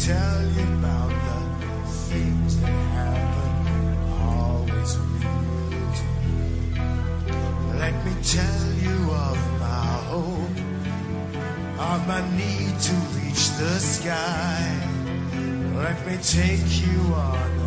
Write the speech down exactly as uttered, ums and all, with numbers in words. tell you about the things that happen, always real to me. Let me tell you of my hope, of my need to reach the sky. Let me take you on